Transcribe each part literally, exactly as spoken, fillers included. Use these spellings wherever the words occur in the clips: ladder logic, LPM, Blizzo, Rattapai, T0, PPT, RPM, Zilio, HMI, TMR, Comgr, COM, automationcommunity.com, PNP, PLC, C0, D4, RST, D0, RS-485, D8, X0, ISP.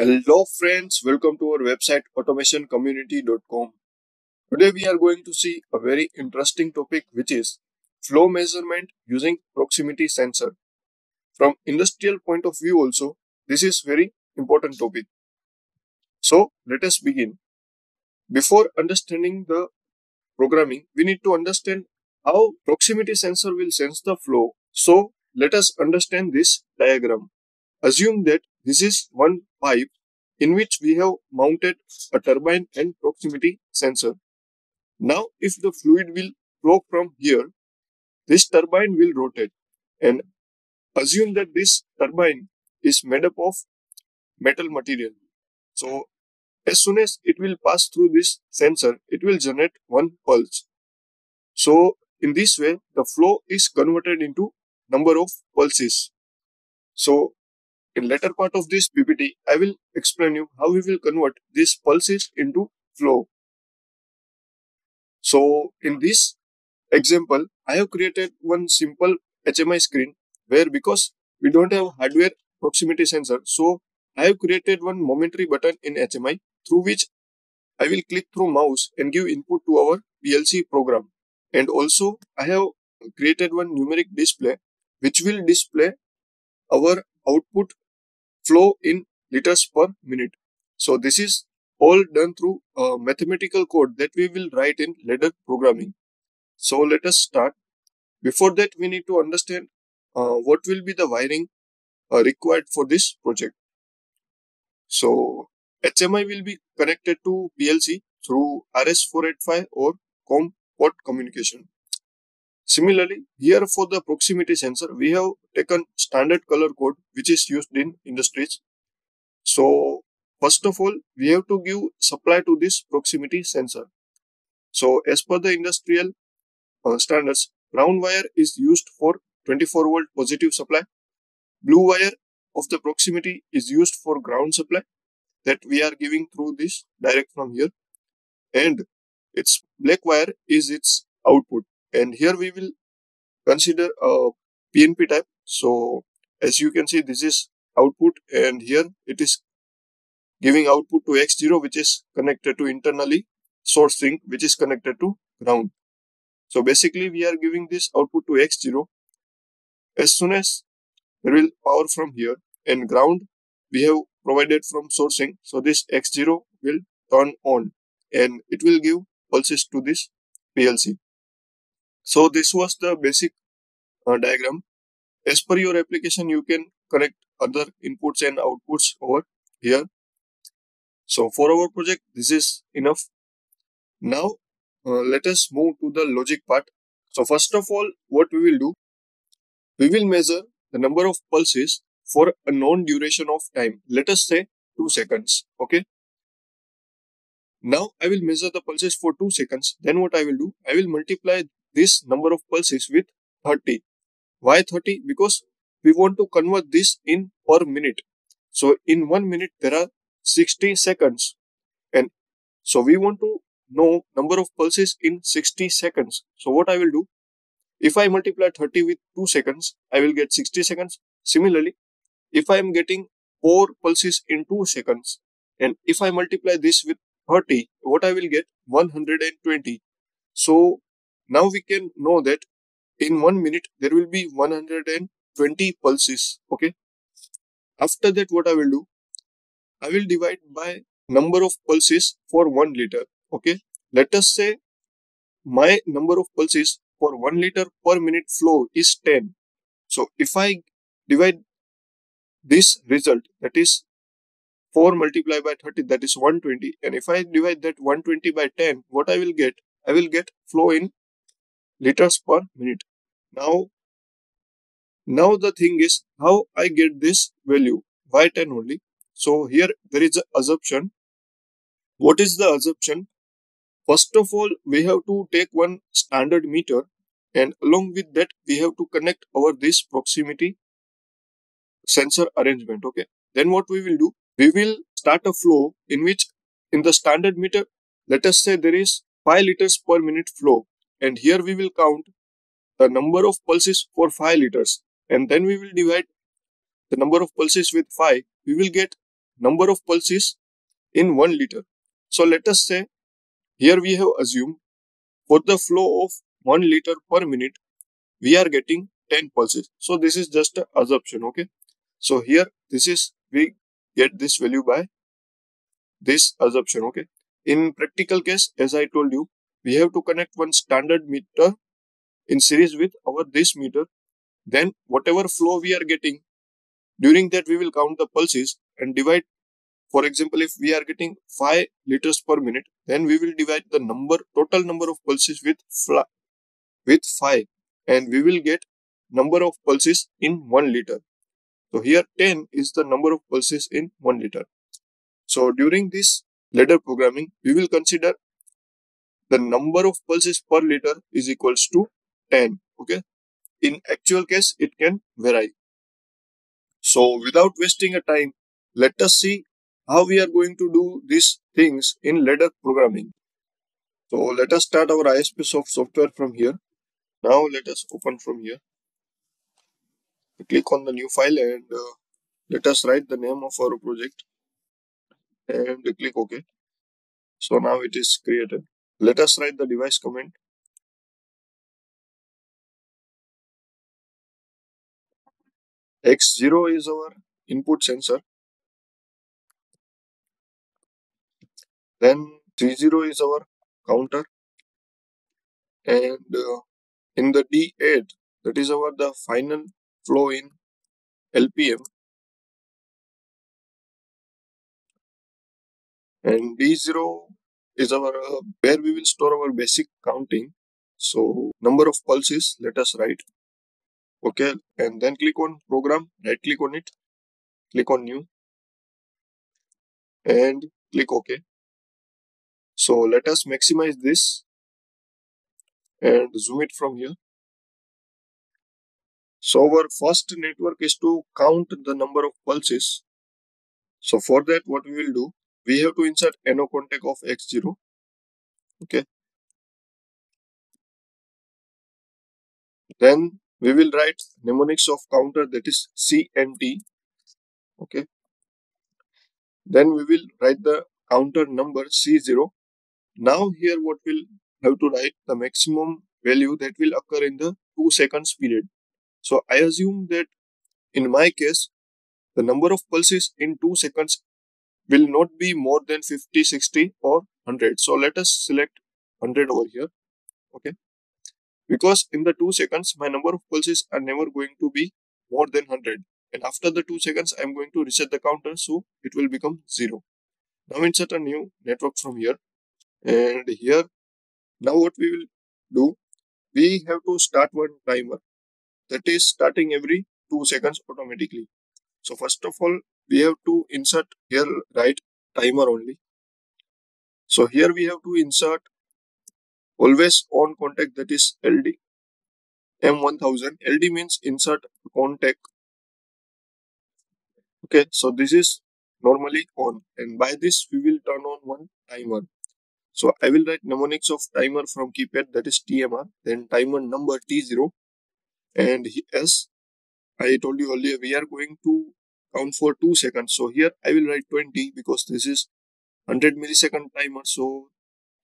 Hello friends, welcome to our website automation community dot com. Today we are going to see a very interesting topic, which is flow measurement using proximity sensor. From industrial point of view also, this is very important topic. So let us begin. Before understanding the programming, we need to understand how proximity sensor will sense the flow. So let us understand this diagram. Assume that this is one pipe in which we have mounted a turbine and proximity sensor. Now, if the fluid will flow from here, this turbine will rotate, and assume that this turbine is made up of metal material. So, as soon as it will pass through this sensor, it will generate one pulse. So, in this way, the flow is converted into number of pulses. So, in latter part of this P P T, I will explain you how we will convert these pulses into flow. So in this example, I have created one simple H M I screen where, because we don't have hardware proximity sensor, so I have created one momentary button in H M I through which I will click through mouse and give input to our P L C program. And also I have created one numeric display which will display our output flow in liters per minute. So this is all done through uh, mathematical code that we will write in later programming. So let us start. Before that, we need to understand uh, what will be the wiring uh, required for this project. So H M I will be connected to P L C through R S four eighty-five or COM port communication. Similarly, here for the proximity sensor, we have taken standard color code which is used in industries. So first of all, we have to give supply to this proximity sensor. So as per the industrial uh, standards, brown wire is used for twenty-four volt positive supply. Blue wire of the proximity is used for ground supply that we are giving through this direct from here. And its black wire is its output. And here we will consider a P N P type. So as you can see, this is output, and here it is giving output to X zero, which is connected to internally source link, which is connected to ground. So basically we are giving this output to X zero. As soon as there will power from here, and ground we have provided from sourcing. So this X zero will turn on and it will give pulses to this P L C. So this was the basic uh, diagram. As per your application, you can connect other inputs and outputs over here. So for our project, this is enough. Now uh, let us move to the logic part. So first of all, what we will do, we will measure the number of pulses for a known duration of time. Let us say two seconds. Okay. Now I will measure the pulses for two seconds. Then what I will do, I will multiply this number of pulses with thirty. Why thirty? Because we want to convert this in per minute. So in one minute there are sixty seconds, and so we want to know number of pulses in sixty seconds. So what I will do, if I multiply thirty with two seconds, I will get sixty seconds. Similarly, if I am getting four pulses in two seconds, and if I multiply this with thirty, what I will get, one hundred twenty. So now we can know that in one minute there will be one hundred twenty pulses. Okay. After that, what I will do, I will divide by number of pulses for one liter. Okay. Let us say my number of pulses for one liter per minute flow is ten. So if I divide this result, that is four multiplied by thirty, that is one hundred twenty. And if I divide that one hundred twenty by ten, what I will get, I will get flow in liters per minute. Now, now the thing is, how I get this value? By ten only. So here there is an assumption. What is the assumption? First of all, we have to take one standard meter, and along with that we have to connect our this proximity sensor arrangement. Okay. Then what we will do, we will start a flow in which in the standard meter, let us say there is five liters per minute flow. And here we will count the number of pulses for five liters, and then we will divide the number of pulses with five. We will get number of pulses in one liter. So let us say here we have assumed for the flow of one liter per minute we are getting ten pulses. So this is just an assumption, okay. So here this is, we get this value by this assumption, okay. In practical case, as I told you, we have to connect one standard meter in series with our this meter. Then whatever flow we are getting, during that we will count the pulses and divide. For example, if we are getting five liters per minute, then we will divide the number, total number of pulses with, with five, and we will get number of pulses in one liter. So here ten is the number of pulses in one liter. So during this ladder programming, we will consider the number of pulses per liter is equals to ten, okay. In actual case, it can vary. So without wasting a time, let us see how we are going to do these things in ladder programming. So let us start our I S P soft software from here. Now let us open from here. Click on the new file and uh, let us write the name of our project and click OK. So now it is created. Let us write the device comment. X zero is our input sensor. Then C zero is our counter. And uh, in the D eight, that is our the final flow in L P M. And D zero is our uh, where we will store our basic counting. So number of pulses, let us write. Okay, and then click on program, right click on it, click on new and click OK. So let us maximize this and zoom it from here. So our first network is to count the number of pulses. So for that, what we will do, we have to insert no contact of X zero. Okay. Then we will write mnemonics of counter, that is C M T. Okay. Then we will write the counter number C zero. Now here what we'll have to write the maximum value that will occur in the two seconds period. So I assume that in my case, the number of pulses in two seconds will not be more than fifty, sixty or one hundred. So let us select one hundred over here. Okay. Because in the two seconds, my number of pulses are never going to be more than one hundred. And after the two seconds, I am going to reset the counter, so it will become zero. Now insert a new network from here. And here, now what we will do, we have to start one timer that is starting every two seconds automatically. So first of all, we have to insert here, right, timer only. So here we have to insert always on contact, that is L D M one thousand. L D means insert contact. Okay, so this is normally on, and by this we will turn on one timer. So I will write mnemonics of timer from keypad, that is T M R, then timer number T zero. And as I told you earlier, we are going to count for two seconds. So here I will write twenty because this is one hundred millisecond timer. So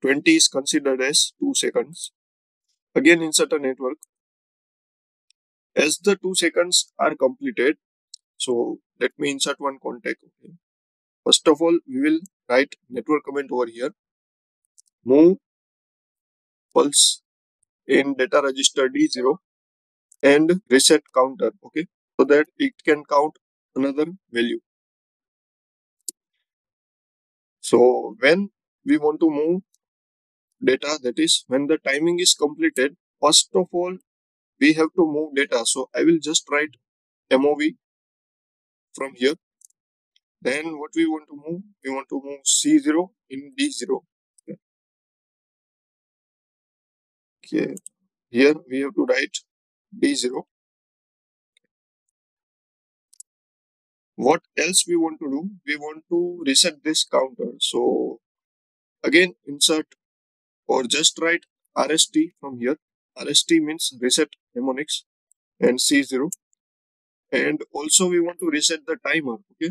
twenty is considered as two seconds. Again insert a network. As the two seconds are completed, so let me insert one contact. Okay. First of all, we will write network comment over here. Move pulse in data register D zero and reset counter. Okay. So that it can count another value. So when we want to move data, that is when the timing is completed, first of all we have to move data. So I will just write M O V from here. Then what we want to move, we want to move C zero in D zero. Okay, okay. Here we have to write D zero. What else we want to do, we want to reset this counter. So again insert or just write R S T from here. R S T means reset mnemonics and C zero. And also we want to reset the timer. Okay.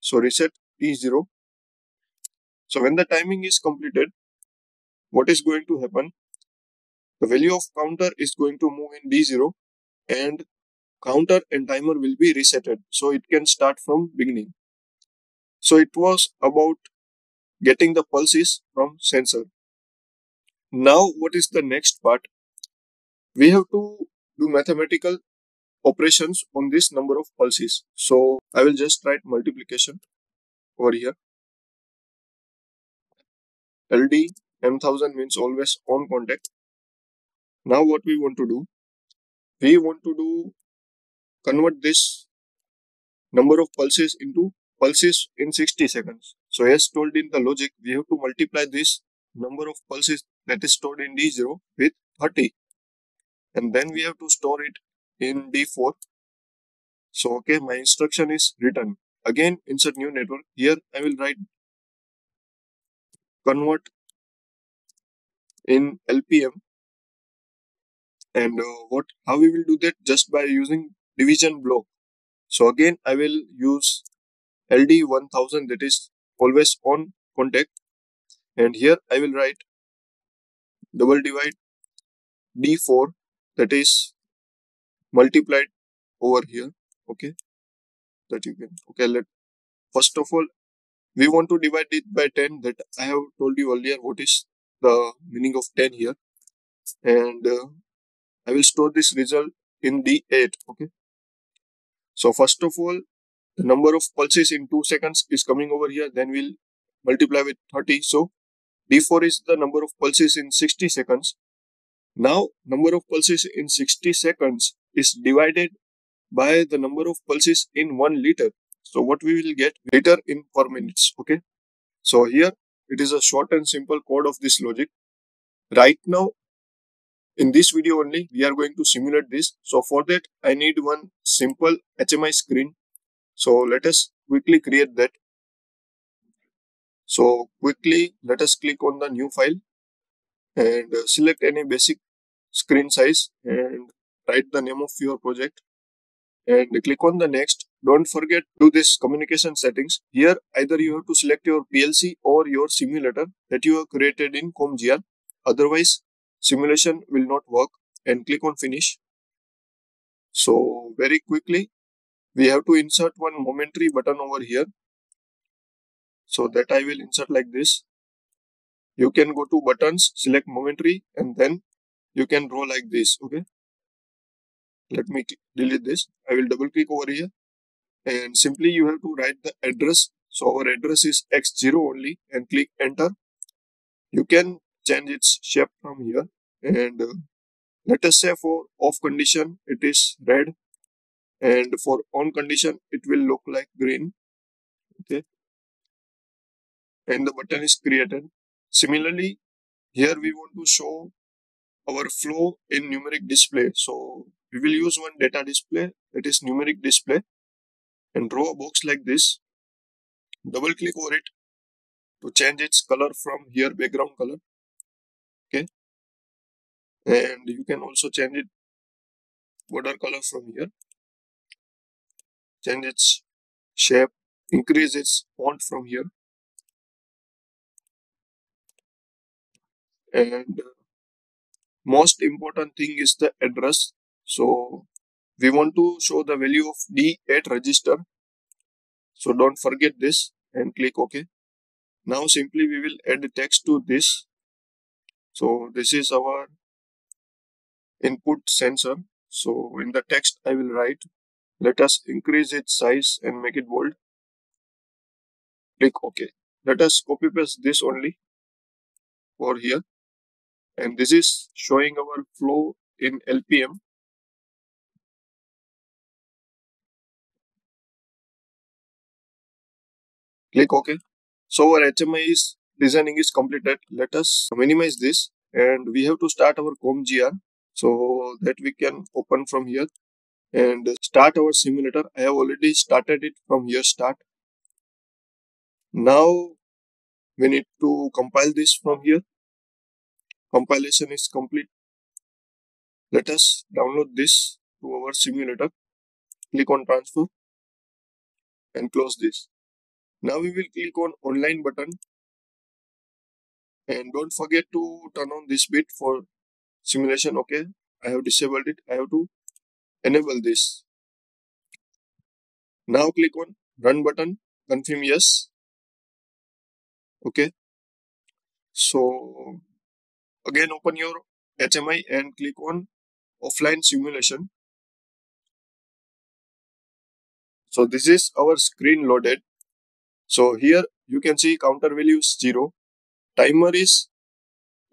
So reset T zero. So when the timing is completed, what is going to happen? The value of counter is going to move in D zero and counter and timer will be resetted, so it can start from beginning. So it was about getting the pulses from sensor. Now what is the next part? We have to do mathematical operations on this number of pulses. So I will just write multiplication over here. L D M one thousand means always on contact. Now what we want to do, we want to do convert this number of pulses into pulses in sixty seconds. So as told in the logic, we have to multiply this number of pulses that is stored in D zero with thirty, and then we have to store it in D four. So okay, my instruction is written. Again, insert new network. Here I will write convert in L P M, and uh, what how we will do that, just by using division block. So again I will use L D one thousand, that is always on contact, and here I will write double divide D four, that is multiplied over here. Okay, that you can okay let first of all we want to divide it by ten. That I have told you earlier what is the meaning of ten here, and uh, I will store this result in D eight. Okay, so first of all the number of pulses in two seconds is coming over here, then we'll multiply with thirty. So D four is the number of pulses in sixty seconds. Now number of pulses in sixty seconds is divided by the number of pulses in one liter. So what we will get, liter in per minutes. Okay, so here it is a short and simple code of this logic. Right now in this video only we are going to simulate this, so for that I need one simple H M I screen. So let us quickly create that. So quickly let us click on the new file and select any basic screen size and write the name of your project and click on the next. Don't forget to do this communication settings. Here either you have to select your P L C or your simulator that you have created in Comgr, otherwise simulation will not work, and click on finish. So very quickly we have to insert one momentary button over here, so that I will insert like this. You can go to buttons, select momentary, and then you can draw like this. Okay, let me delete this. I will double click over here and simply you have to write the address. So our address is X zero only, and click enter. You can change its shape from here, and uh, let us say for off condition it is red, and for on condition it will look like green. Okay, and the button is created. Similarly here we want to show our flow in numeric display, so we will use one data display, that is numeric display, and draw a box like this. Double click over it to change its color from here, background color. Okay, and you can also change it border color from here, change its shape, increase its font from here, and most important thing is the address. So we want to show the value of D eight register, so don't forget this, and click OK. Now simply we will add the text to this. So this is our input sensor, so in the text I will write, let us increase its size and make it bold. Click OK. Let us copy paste this only for here, and this is showing our flow in L P M. Click OK. So our H M I is designing is completed. Let us minimize this, and we have to start our Comgr, so that we can open from here and start our simulator. I have already started it from here. Start. Now we need to compile this from here. Compilation is complete. Let us download this to our simulator. Click on transfer and close this. Now we will click on online button, and don't forget to turn on this bit for simulation. Okay, I have disabled it. I have to enable this. Now click on run button, confirm yes. Okay, so again open your H M I and click on offline simulation. So this is our screen loaded. So here you can see counter value is zero. Timer is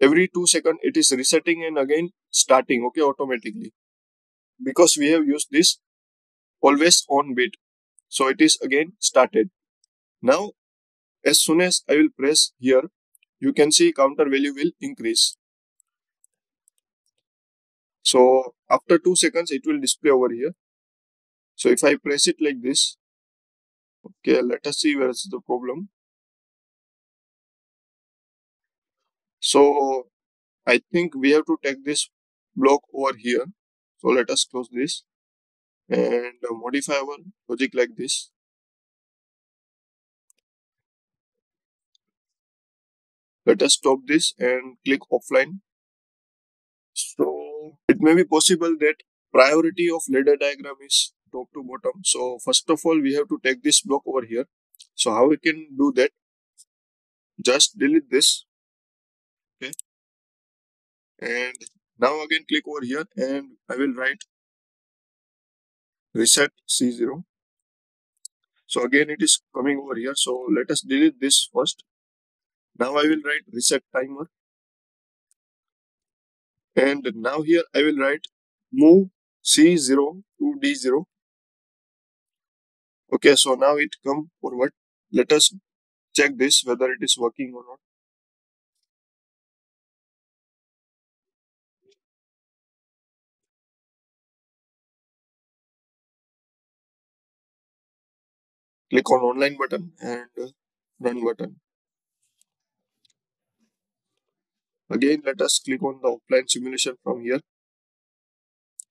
every two seconds it is resetting and again starting, okay, automatically, because we have used this always on bit. So it is again started. Now as soon as I will press here, you can see counter value will increase. So after two seconds it will display over here. So if I press it like this, okay, let us see where is the problem. So I think we have to take this block over here. So let us close this and modify our logic like this. Let us stop this and click offline. So it may be possible that priority of ladder diagram is top to bottom. So first of all, we have to take this block over here. So how we can do that? Just delete this. Okay. And now again click over here and I will write reset C zero. So again it is coming over here. So let us delete this first. Now I will write reset timer. And now here I will write move C zero to D zero. Okay, so now it come forward. Let us check this whether it is working or not. Click on online button and run button. Again, let us click on the offline simulation from here.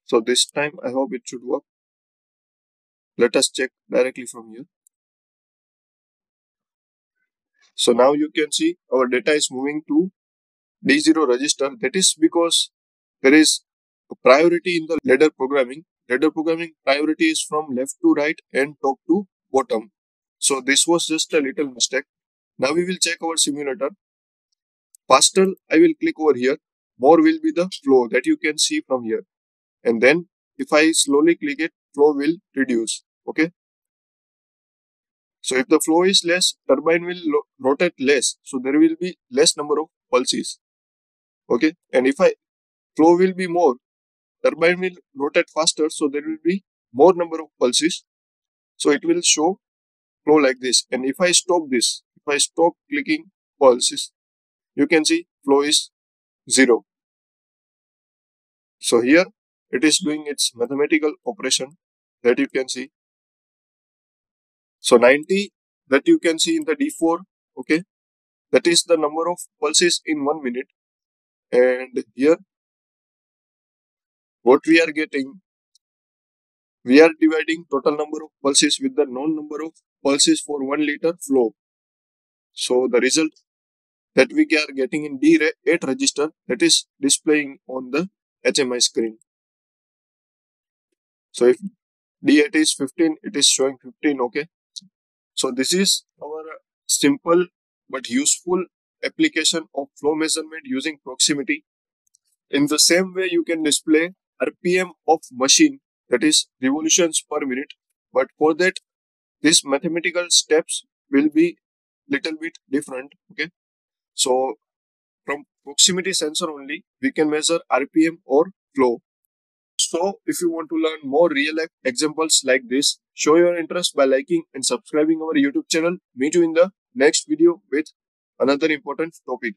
So this time I hope it should work. Let us check directly from here. So now you can see our data is moving to D zero register. That is because there is a priority in the ladder programming. Ladder programming priority is from left to right and top to bottom. So this was just a little mistake. Now we will check our simulator. Faster, I will click over here. More will be the flow that you can see from here. And then if I slowly click it, flow will reduce. Okay. So if the flow is less, turbine will rotate less. So there will be less number of pulses. Okay. And if I flow will be more, turbine will rotate faster. So there will be more number of pulses. So it will show flow like this. And if I stop this, if I stop clicking pulses, you can see flow is zero. So here it is doing its mathematical operation that you can see. So ninety that you can see in the D four, okay, that is the number of pulses in one minute. And here what we are getting, we are dividing total number of pulses with the known number of pulses for one liter flow. So the result that we are getting in D eight register, that is displaying on the H M I screen. So if D eight is fifteen, it is showing fifteen, okay. So this is our simple but useful application of flow measurement using proximity. In the same way, you can display R P M of machine, that is revolutions per minute. But for that, these mathematical steps will be little bit different, okay. So from proximity sensor only, we can measure R P M or flow. So if you want to learn more real life examples like this, show your interest by liking and subscribing our YouTube channel. Meet you in the next video with another important topic.